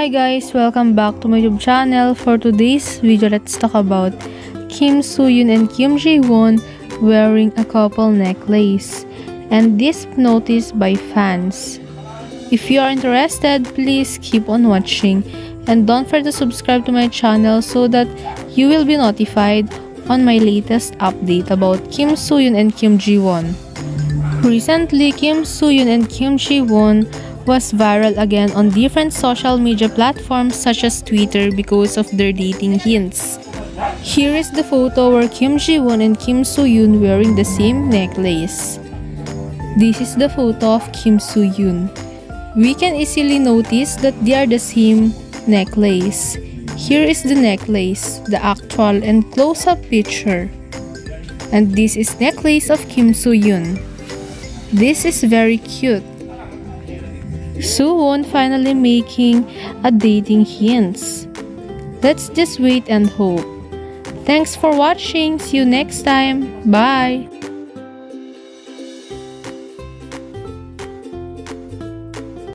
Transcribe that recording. Hi guys, welcome back to my YouTube channel. For today's video, let's talk about Kim Soo-hyun and Kim Ji-won wearing a couple necklace, and this noticed by fans. If you are interested, please keep on watching and don't forget to subscribe to my channel so that you will be notified on my latest update about Kim Soo-hyun and Kim Ji-won. Recently, Kim Soo-hyun and Kim Ji-won was viral again on different social media platforms such as Twitter because of their dating hints. Here is the photo where Kim Ji-won and Kim Soo-hyun wearing the same necklace. This is the photo of Kim Soo-hyun. We can easily notice that they are the same necklace. Here is the necklace, the actual and close-up picture. And this is necklace of Kim Soo-hyun. This is very cute. Soo-won finally making a dating hints. Let's just wait and hope. Thanks for watching. See you next time. Bye.